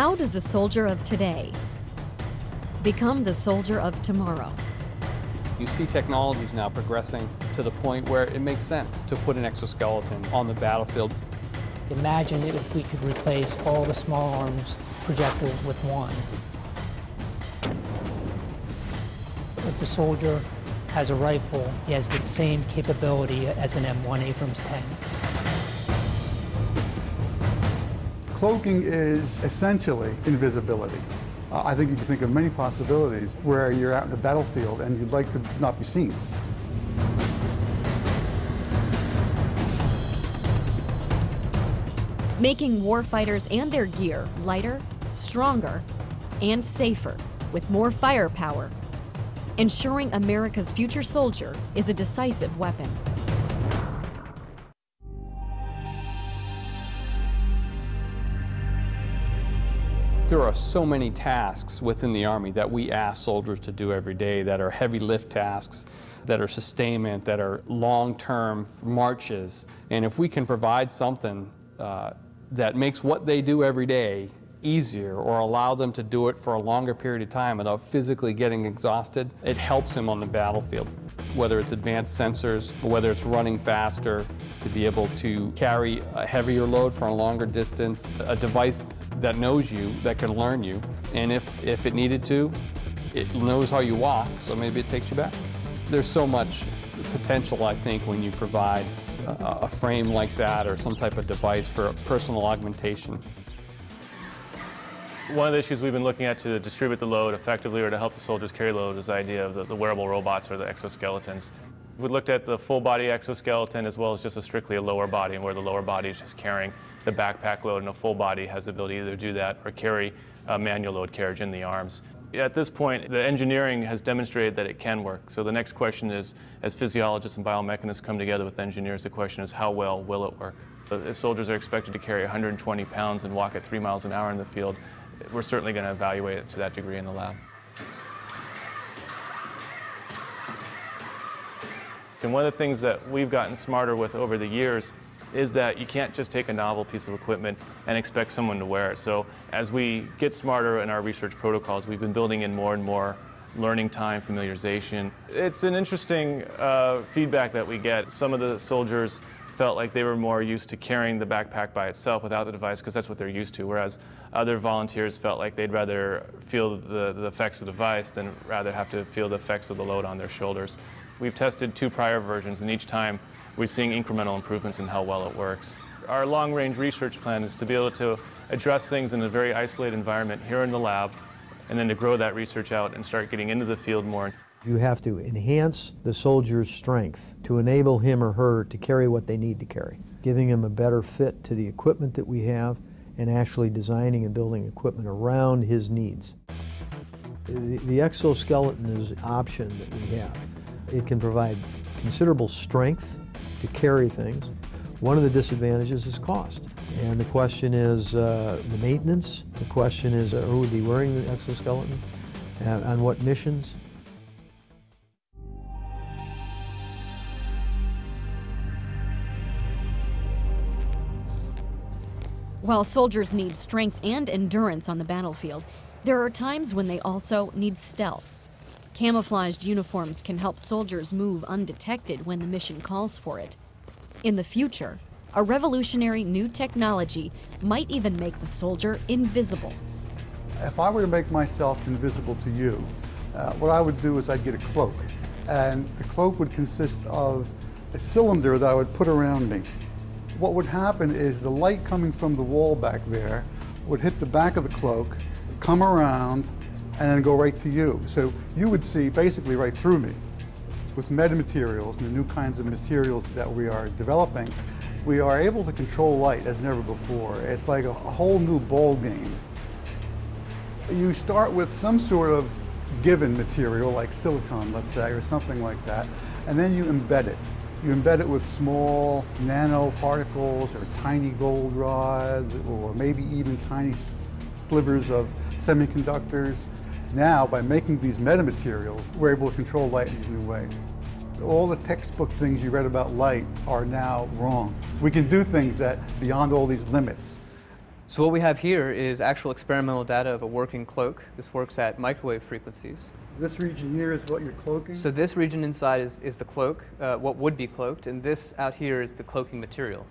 How does the soldier of today become the soldier of tomorrow? You see technologies now progressing to the point where it makes sense to put an exoskeleton on the battlefield. Imagine if we could replace all the small arms projectors with one. If a soldier has a rifle, he has the same capability as an M1 Abrams tank. Cloaking is essentially invisibility. I think you can think of many possibilities where you're out in the battlefield and you'd like to not be seen. Making warfighters and their gear lighter, stronger, and safer with more firepower. Ensuring America's future soldier is a decisive weapon. There are so many tasks within the Army that we ask soldiers to do every day that are heavy lift tasks, that are sustainment, that are long-term marches. And if we can provide something that makes what they do every day easier or allow them to do it for a longer period of time without physically getting exhausted, it helps them on the battlefield. Whether it's advanced sensors, or whether it's running faster, to be able to carry a heavier load for a longer distance, a device that knows you, that can learn you, and if it needed to, it knows how you walk, so maybe it takes you back. There's so much potential, I think, when you provide a frame like that or some type of device for personal augmentation. One of the issues we've been looking at to distribute the load effectively or to help the soldiers carry load is the idea of the wearable robots or the exoskeletons. We looked at the full body exoskeleton as well as just strictly a lower body, and where the lower body is just carrying the backpack load, and a full body has the ability to either do that or carry a manual load carriage in the arms. At this point, the engineering has demonstrated that it can work. So the next question is, as physiologists and biomechanists come together with engineers, the question is, how well will it work? If soldiers are expected to carry 120 pounds and walk at 3 miles an hour in the field, we're certainly going to evaluate it to that degree in the lab. And one of the things that we've gotten smarter with over the years is that you can't just take a novel piece of equipment and expect someone to wear it. So as we get smarter in our research protocols, we've been building in more and more learning time, familiarization. It's an interesting feedback that we get. Some of the soldiers felt like they were more used to carrying the backpack by itself without the device because that's what they're used to, whereas other volunteers felt like they'd rather feel the effects of the device than rather have to feel the effects of the load on their shoulders. We've tested 2 prior versions, and each time we're seeing incremental improvements in how well it works. Our long-range research plan is to be able to address things in a very isolated environment here in the lab, and then to grow that research out and start getting into the field more. You have to enhance the soldier's strength to enable him or her to carry what they need to carry, giving them a better fit to the equipment that we have and actually designing and building equipment around his needs. The exoskeleton is an option that we have. It can provide considerable strength to carry things. One of the disadvantages is cost. And the question is the maintenance. The question is who would be wearing the exoskeleton, on what missions. While soldiers need strength and endurance on the battlefield, there are times when they also need stealth. Camouflaged uniforms can help soldiers move undetected when the mission calls for it. In the future, a revolutionary new technology might even make the soldier invisible. If I were to make myself invisible to you, what I would do is I'd get a cloak. And the cloak would consist of a cylinder that I would put around me. What would happen is the light coming from the wall back there would hit the back of the cloak, come around, and then go right to you. So you would see basically right through me. With metamaterials and the new kinds of materials that we are developing, we are able to control light as never before. It's like a whole new ball game. You start with some sort of given material, like silicon, let's say, or something like that, and then you embed it. You embed it with small nanoparticles or tiny gold rods or maybe even tiny slivers of semiconductors. Now, by making these metamaterials, we're able to control light in these new ways. All the textbook things you read about light are now wrong. We can do things that beyond all these limits. So what we have here is actual experimental data of a working cloak. This works at microwave frequencies. This region here is what you're cloaking? So this region inside is the cloak, what would be cloaked, and this out here is the cloaking material.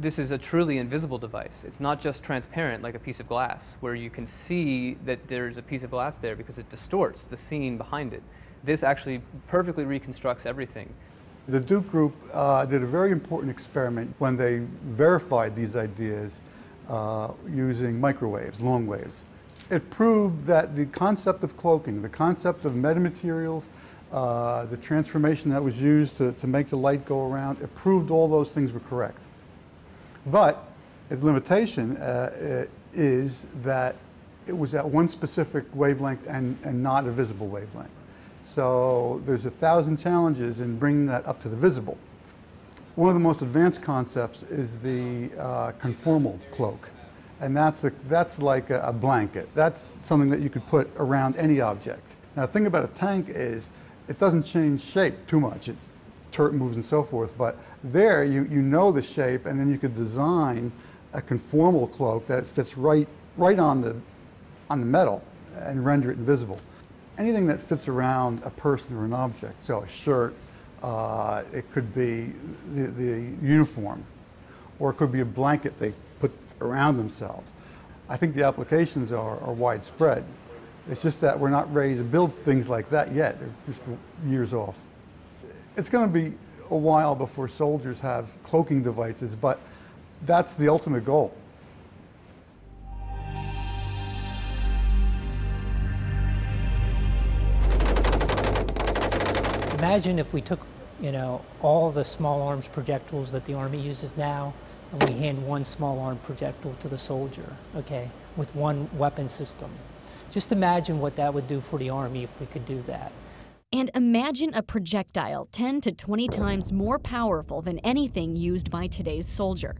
This is a truly invisible device. It's not just transparent like a piece of glass where you can see that there's a piece of glass there because it distorts the scene behind it. This actually perfectly reconstructs everything. The Duke group did a very important experiment when they verified these ideas using microwaves, long waves. It proved that the concept of cloaking, the concept of metamaterials, the transformation that was used to make the light go around, it proved all those things were correct. But its limitation is that it was at one specific wavelength and not a visible wavelength. So there's 1,000 challenges in bringing that up to the visible. One of the most advanced concepts is the conformal cloak. And that's like a blanket. That's something that you could put around any object. Now the thing about a tank is it doesn't change shape too much. It turret moves and so forth, but there you know the shape, and then you could design a conformal cloak that fits right on the metal and render it invisible. Anything that fits around a person or an object, so a shirt, it could be the uniform, or it could be a blanket they put around themselves. I think the applications are widespread. It's just that we're not ready to build things like that yet. They're just years off. It's going to be a while before soldiers have cloaking devices, but that's the ultimate goal. Imagine if we took, all the small arms projectiles that the Army uses now, and we hand one small arm projectile to the soldier, okay, with one weapon system. Just imagine what that would do for the Army if we could do that. And imagine a projectile 10 to 20 times more powerful than anything used by today's soldier.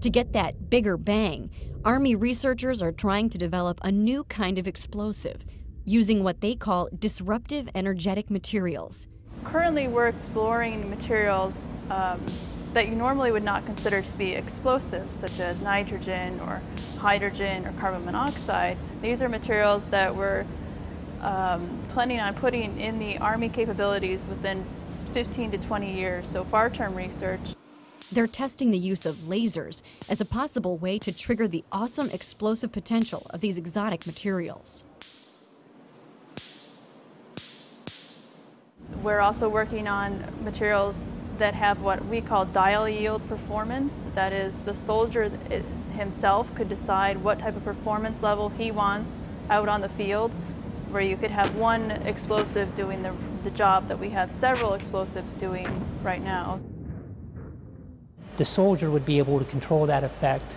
To get that bigger bang, Army researchers are trying to develop a new kind of explosive, using what they call disruptive energetic materials. Currently, we're exploring materials that you normally would not consider to be explosives, such as nitrogen or hydrogen or carbon monoxide. These are materials that were planning on putting in the Army capabilities within 15 to 20 years, so far-term research. They're testing the use of lasers as a possible way to trigger the awesome explosive potential of these exotic materials. We're also working on materials that have what we call dial yield performance. That is, the soldier himself could decide what type of performance level he wants out on the field, where you could have one explosive doing the job that we have several explosives doing right now. The soldier would be able to control that effect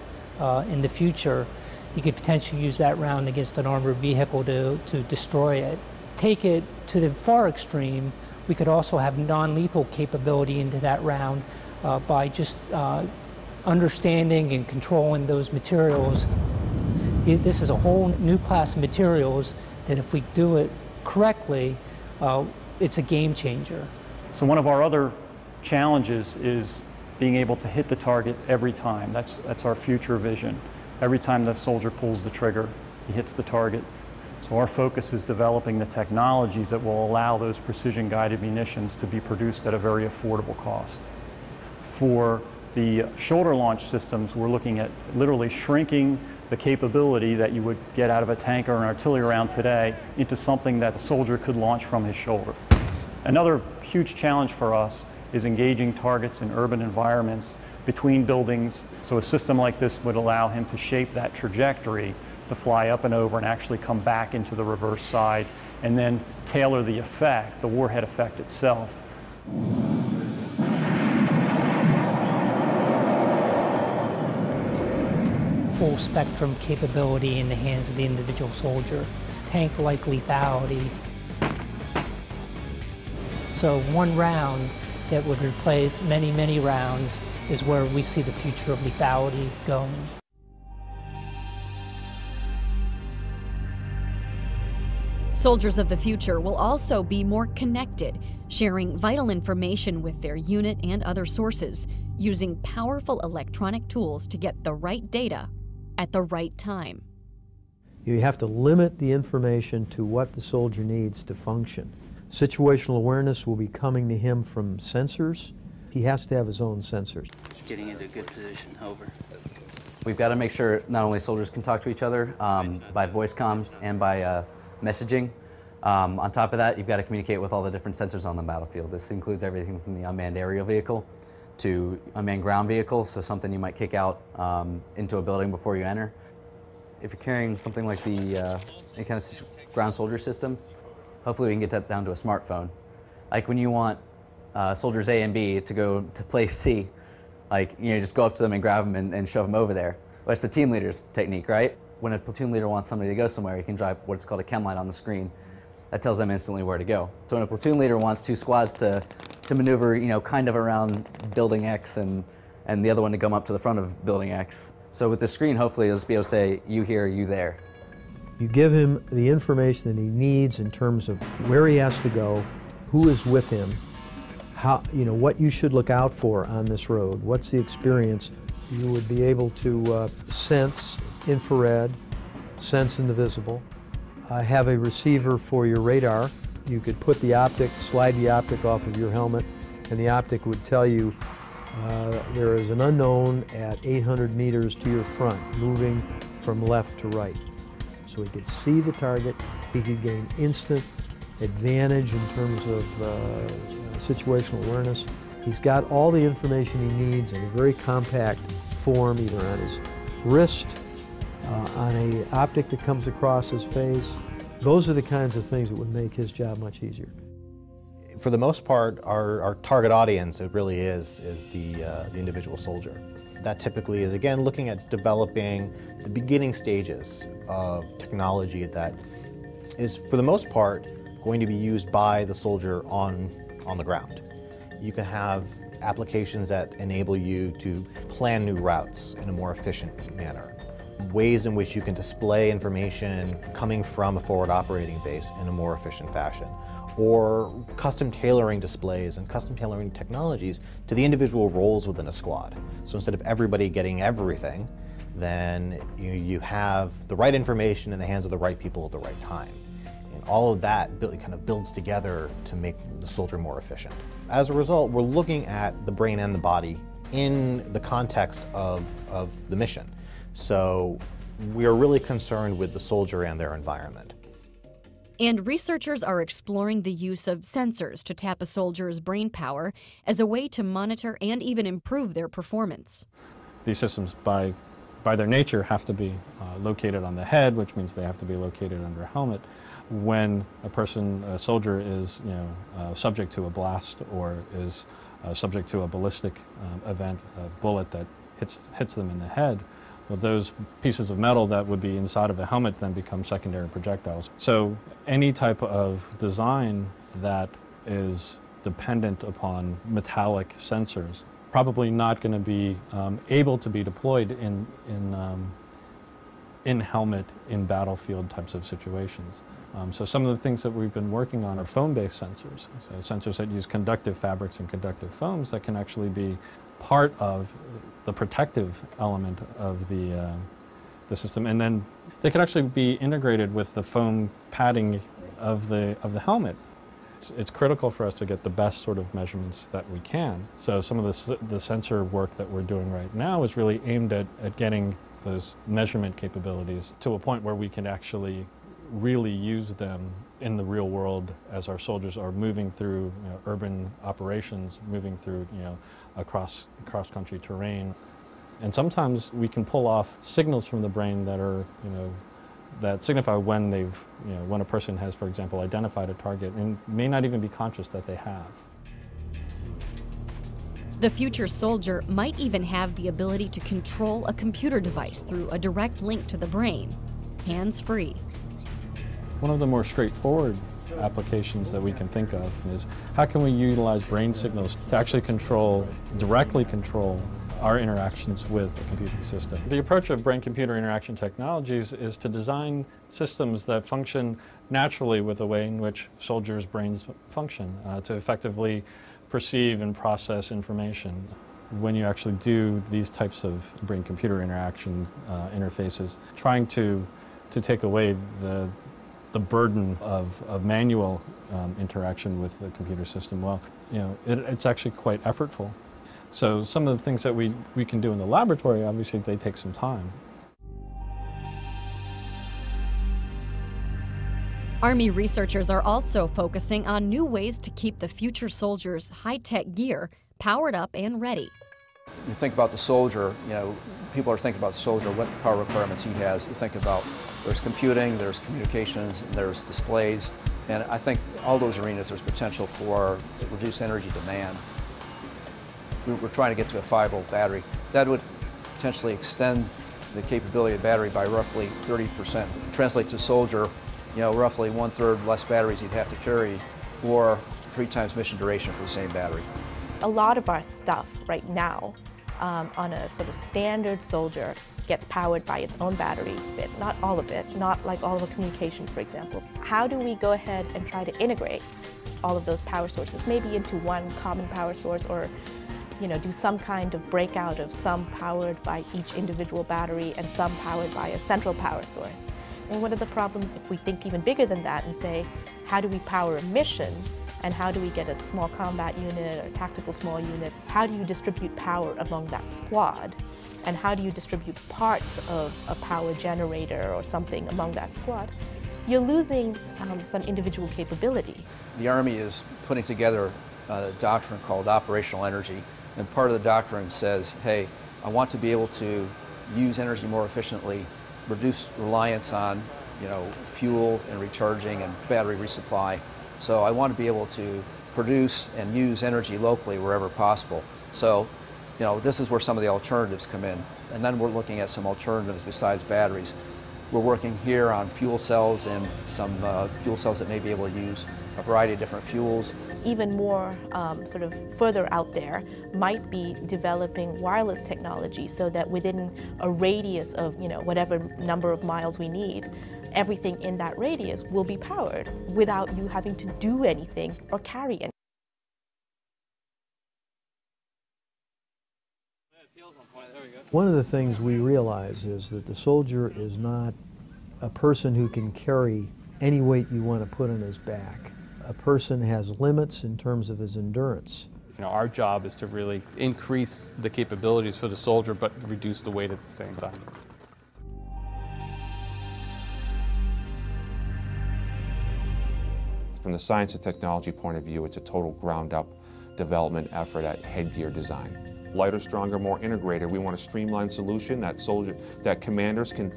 in the future. You could potentially use that round against an armored vehicle to destroy it. Take it to the far extreme, we could also have non-lethal capability into that round by just understanding and controlling those materials. This is a whole new class of materials that if we do it correctly, it's a game changer. So one of our other challenges is being able to hit the target every time. That's our future vision. Every time the soldier pulls the trigger, he hits the target. So our focus is developing the technologies that will allow those precision-guided munitions to be produced at a very affordable cost. For the shoulder launch systems, we're looking at literally shrinking the capability that you would get out of a tank or an artillery round today into something that a soldier could launch from his shoulder. Another huge challenge for us is engaging targets in urban environments between buildings, so a system like this would allow him to shape that trajectory to fly up and over and actually come back into the reverse side and then tailor the effect, the warhead effect itself. Full spectrum capability in the hands of the individual soldier, tank-like lethality. So one round that would replace many, many rounds is where we see the future of lethality going. Soldiers of the future will also be more connected, sharing vital information with their unit and other sources, using powerful electronic tools to get the right data at the right time. You have to limit the information to what the soldier needs to function. Situational awareness will be coming to him from sensors. He has to have his own sensors. Just getting into a good position, over. We've got to make sure not only soldiers can talk to each other by voice comms and by messaging. On top of that, you've got to communicate with all the different sensors on the battlefield. This includes everything from the unmanned aerial vehicle to unmanned ground vehicle, so something you might kick out into a building before you enter. If you're carrying something like the any kind of ground soldier system, hopefully we can get that down to a smartphone. Like when you want soldiers A and B to go to place C, like, you know, just go up to them and grab them and shove them over there. Well, that's the team leader's technique, right? When a platoon leader wants somebody to go somewhere, he can drive what's called a chem light on the screen. That tells them instantly where to go. So when a platoon leader wants two squads to maneuver, you know, kind of around building X and the other one to come up to the front of building X, so with the screen, hopefully, it'll just be able to say, you here, you there. You give him the information that he needs in terms of where he has to go, who is with him, how, you know, what you should look out for on this road, what's the experience. You would be able to sense infrared, sense indivisible, have a receiver for your radar. You could put the optic, slide the optic off of your helmet, and the optic would tell you, there is an unknown at 800 meters to your front, moving from left to right. So he could see the target, he could gain instant advantage in terms of situational awareness. He's got all the information he needs in a very compact form, either on his wrist, on an optic that comes across his face. Those are the kinds of things that would make his job much easier. For the most part, our target audience, it really is the individual soldier. That typically is, again, looking at developing the beginning stages of technology that is, for the most part, going to be used by the soldier on the ground. You can have applications that enable you to plan new routes in a more efficient manner, ways in which you can display information coming from a forward operating base in a more efficient fashion, or custom tailoring displays and custom tailoring technologies to the individual roles within a squad. So instead of everybody getting everything, then you have the right information in the hands of the right people at the right time. And all of that kind of builds together to make the soldier more efficient. As a result, we're looking at the brain and the body in the context of the mission. So we are really concerned with the soldier and their environment. And researchers are exploring the use of sensors to tap a soldier's brain power as a way to monitor and even improve their performance. These systems, by their nature, have to be located on the head, which means they have to be located under a helmet. When a soldier is subject to a blast or is subject to a ballistic event, a bullet that hits them in the head, well, those pieces of metal that would be inside of a helmet then become secondary projectiles. So any type of design that is dependent upon metallic sensors probably not going to be able to be deployed in helmet, in battlefield types of situations. So some of the things that we've been working on are foam-based sensors, so sensors that use conductive fabrics and conductive foams that can actually be part of the protective element of the system, and then they could actually be integrated with the foam padding of the helmet. It's critical for us to get the best sort of measurements that we can. So some of the sensor work that we're doing right now is really aimed at getting those measurement capabilities to a point where we can actually really use them in the real world as our soldiers are moving through urban operations, moving through cross-country terrain. And sometimes we can pull off signals from the brain that are that signify when they've when a person has, for example, identified a target and may not even be conscious that they have. The future soldier might even have the ability to control a computer device through a direct link to the brain, hands-free. One of the more straightforward applications that we can think of is how can we utilize brain signals to actually directly control our interactions with the computing system. The approach of brain-computer interaction technologies is to design systems that function naturally with the way in which soldiers' brains function to effectively perceive and process information. when you actually do these types of brain-computer interaction interfaces, trying to take away the burden of manual interaction with the computer system, well, you know, it's actually quite effortful. So some of the things that we can do in the laboratory, obviously, they take some time. Army researchers are also focusing on new ways to keep the future soldiers' high-tech gear powered up and ready. You think about the soldier, you know, people are thinking about the soldier, what power requirements he has. You think about there's computing, there's communications, and there's displays. And I think all those arenas, there's potential for reduced energy demand. We're trying to get to a 5-volt battery. That would potentially extend the capability of the battery by roughly 30%. Translate to soldier, you know, roughly 1/3 less batteries he'd have to carry, or 3 times mission duration for the same battery. A lot of our stuff right now on a sort of standard soldier gets powered by its own battery, but not all of it, not like all of the communication, for example. How do we go ahead and try to integrate all of those power sources, maybe into one common power source, or you know, do some kind of breakout of some powered by each individual battery and some powered by a central power source? And what are the problems if we think even bigger than that and say, how do we power a mission, and how do we get a small combat unit or a tactical small unit? How do you distribute power among that squad? And how do you distribute parts of a power generator or something among that squad? You're losing some individual capability. The Army is putting together a doctrine called operational energy. And part of the doctrine says, hey, I want to be able to use energy more efficiently, reduce reliance on, you know, fuel and recharging and battery resupply. So I want to be able to produce and use energy locally wherever possible. So, you know, this is where some of the alternatives come in. And then we're looking at some alternatives besides batteries. We're working here on fuel cells and some fuel cells that may be able to use a variety of different fuels. Even more sort of further out there might be developing wireless technology so that within a radius of, you know, whatever number of miles we need, everything in that radius will be powered without you having to do anything or carry anything. One of the things we realize is that the soldier is not a person who can carry any weight you want to put on his back. A person has limits in terms of his endurance. You know, our job is to really increase the capabilities for the soldier, but reduce the weight at the same time. From the science and technology point of view, it's a total ground-up development effort at headgear design. Lighter, stronger, more integrated. We want a streamlined solution that commanders can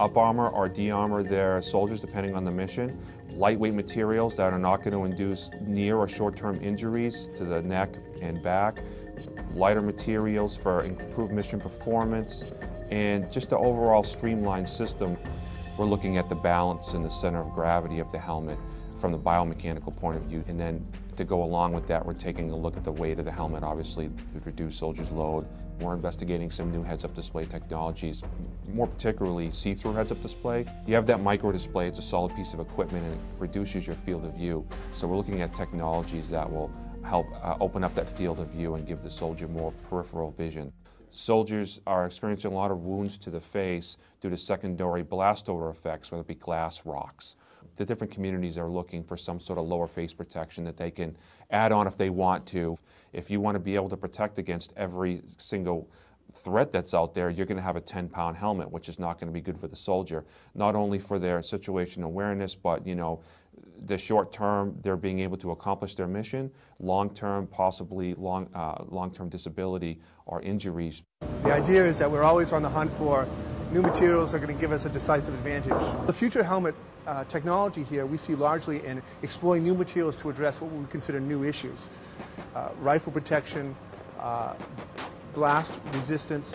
up-armor or de-armor their soldiers depending on the mission. Lightweight materials that are not going to induce near or short-term injuries to the neck and back. Lighter materials for improved mission performance, and just the overall streamlined system. We're looking at the balance and the center of gravity of the helmet from the biomechanical point of view, and then to go along with that, we're taking a look at the weight of the helmet, obviously, to reduce soldiers' load. We're investigating some new heads-up display technologies, more particularly see-through heads-up display. You have that microdisplay, it's a solid piece of equipment, and it reduces your field of view. So we're looking at technologies that will help open up that field of view and give the soldier more peripheral vision. Soldiers are experiencing a lot of wounds to the face due to secondary blast odor effects, whether it be glass, rocks. The different communities are looking for some sort of lower face protection that they can add on if they want to. If you want to be able to protect against every single threat that's out there, you're going to have a 10-pound helmet, which is not going to be good for the soldier, not only for their situation awareness, but, you know, the short term, they're being able to accomplish their mission, long term, possibly long-term disability or injuries. The idea is that we're always on the hunt for new materials that are going to give us a decisive advantage. The future helmet technology here we see largely in exploring new materials to address what we would consider new issues. Rifle protection, blast resistance.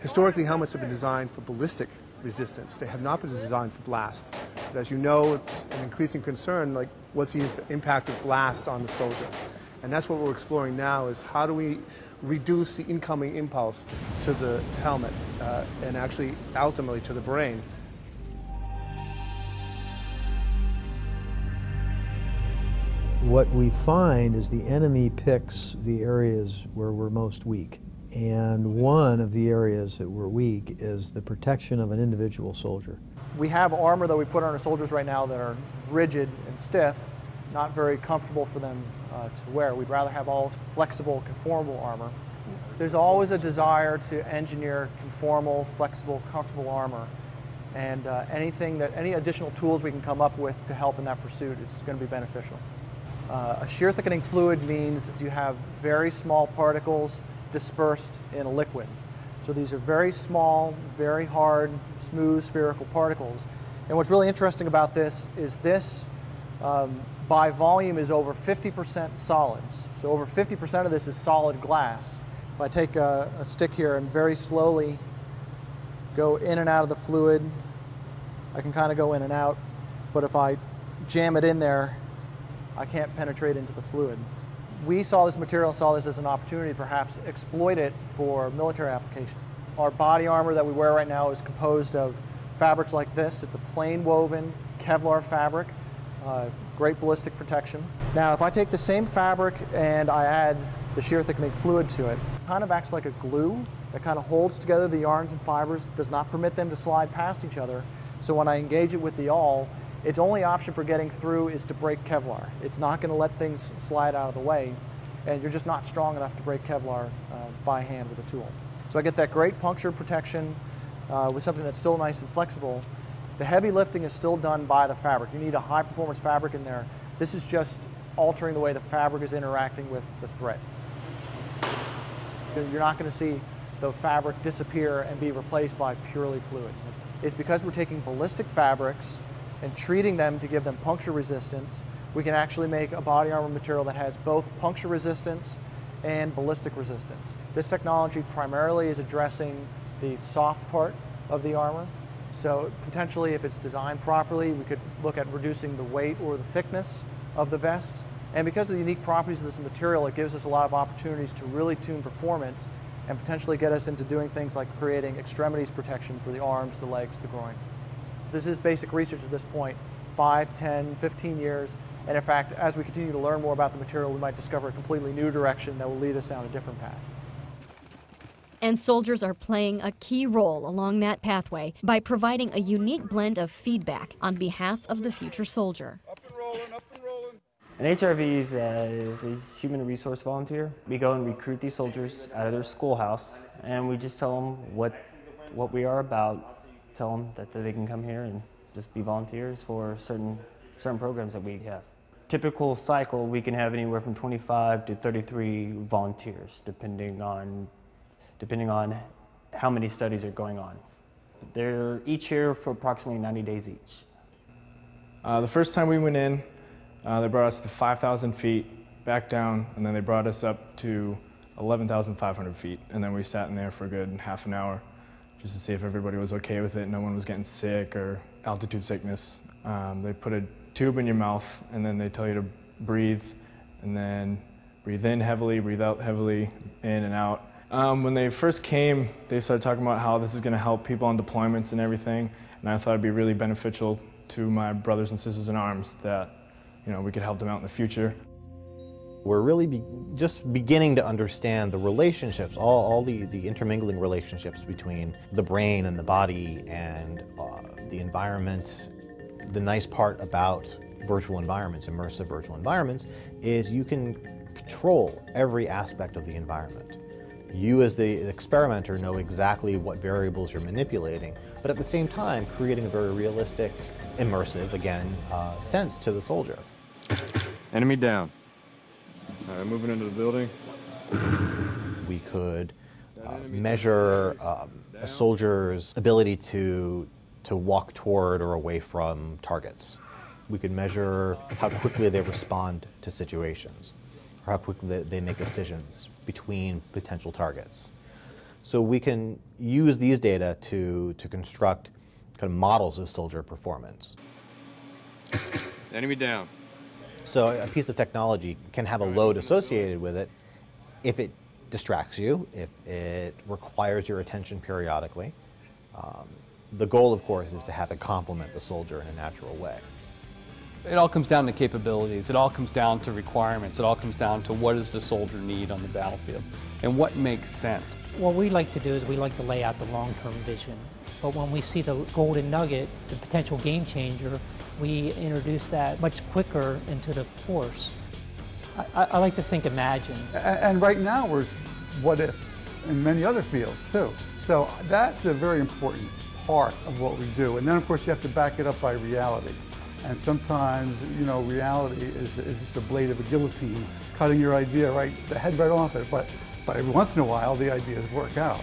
Historically, helmets have been designed for ballistic resistance. They have not been designed for blast. But as you know, it's an increasing concern, like what's the impact of blast on the soldier? And that's what we're exploring now, is how do we reduce the incoming impulse to the helmet and actually ultimately to the brain. what we find is the enemy picks the areas where we're most weak. And one of the areas that we're weak is the protection of an individual soldier. We have armor that we put on our soldiers right now that are rigid and stiff, not very comfortable for them to wear. We'd rather have all flexible, conformable armor. There's always a desire to engineer conformal, flexible, comfortable armor. And any additional tools we can come up with to help in that pursuit is going to be beneficial. A shear thickening fluid means you have very small particles dispersed in a liquid. So these are very small, very hard, smooth, spherical particles. And what's really interesting about this, by volume, is over 50% solids. So over 50% of this is solid glass. If I take a stick here and very slowly go in and out of the fluid, I can kind of go in and out, but if I jam it in there, I can't penetrate into the fluid. We saw this material and saw this as an opportunity to perhaps exploit it for military application. Our body armor that we wear right now is composed of fabrics like this. It's a plain woven Kevlar fabric, great ballistic protection. Now if I take the same fabric and I add the shear thickening fluid to it, it kind of acts like a glue that kind of holds together the yarns and fibers, does not permit them to slide past each other. So when I engage it with the awl, its only option for getting through is to break Kevlar. It's not going to let things slide out of the way, and you're just not strong enough to break Kevlar by hand with a tool. So I get that great puncture protection with something that's still nice and flexible. The heavy lifting is still done by the fabric. You need a high performance fabric in there. This is just altering the way the fabric is interacting with the thread. You're not going to see the fabric disappear and be replaced by purely fluid. It's because we're taking ballistic fabrics and treating them to give them puncture resistance, we can actually make a body armor material that has both puncture resistance and ballistic resistance. This technology primarily is addressing the soft part of the armor. So potentially, if it's designed properly, we could look at reducing the weight or the thickness of the vest. And because of the unique properties of this material, it gives us a lot of opportunities to really tune performance and potentially get us into doing things like creating extremities protection for the arms, the legs, the groin. This is basic research at this point, 5, 10, 15 years, and in fact, as we continue to learn more about the material, we might discover a completely new direction that will lead us down a different path. And soldiers are playing a key role along that pathway by providing a unique blend of feedback on behalf of the future soldier. Up and rolling, up and rolling. An HRV is a human resource volunteer. We go and recruit these soldiers out of their schoolhouse, and we just tell them what we are about, tell them that they can come here and just be volunteers for certain programs that we have. Typical cycle, we can have anywhere from 25 to 33 volunteers, depending on how many studies are going on. They're each here for approximately 90 days each. The first time we went in, they brought us to 5,000 feet, back down, and then they brought us up to 11,500 feet, and then we sat in there for a good half an hour, just to see if everybody was okay with it, no one was getting sick or altitude sickness. They put a tube in your mouth and then they tell you to breathe, and then breathe in heavily, breathe out heavily, in and out. When they first came, they started talking about how this is going to help people on deployments and everything, and I thought it'd be really beneficial to my brothers and sisters in arms that, you know, we could help them out in the future. We're really just beginning to understand the relationships, all the intermingling relationships between the brain and the body and the environment. The nice part about virtual environments, immersive virtual environments, is you can control every aspect of the environment. You as the experimenter know exactly what variables you're manipulating, but at the same time creating a very realistic, immersive, again, sense to the soldier. Enemy down. All right, moving into the building. We could measure a soldier's ability to walk toward or away from targets. We could measure how quickly they respond to situations, or how quickly they make decisions between potential targets. So we can use these data to construct kind of models of soldier performance. Enemy down. So a piece of technology can have a load associated with it if it distracts you, if it requires your attention periodically. The goal, of course, is to have it complement the soldier in a natural way. It all comes down to capabilities. It all comes down to requirements. It all comes down to what does the soldier need on the battlefield and what makes sense. What we like to do is we like to lay out the long-term vision. But when we see the golden nugget, the potential game changer, we introduce that much quicker into the force. I like to think imagine. And right now we're what if in many other fields too. So that's a very important part of what we do. And then of course you have to back it up by reality. And sometimes, you know, reality is just a blade of a guillotine, cutting your idea right, the head right off it. But every once in a while the ideas work out.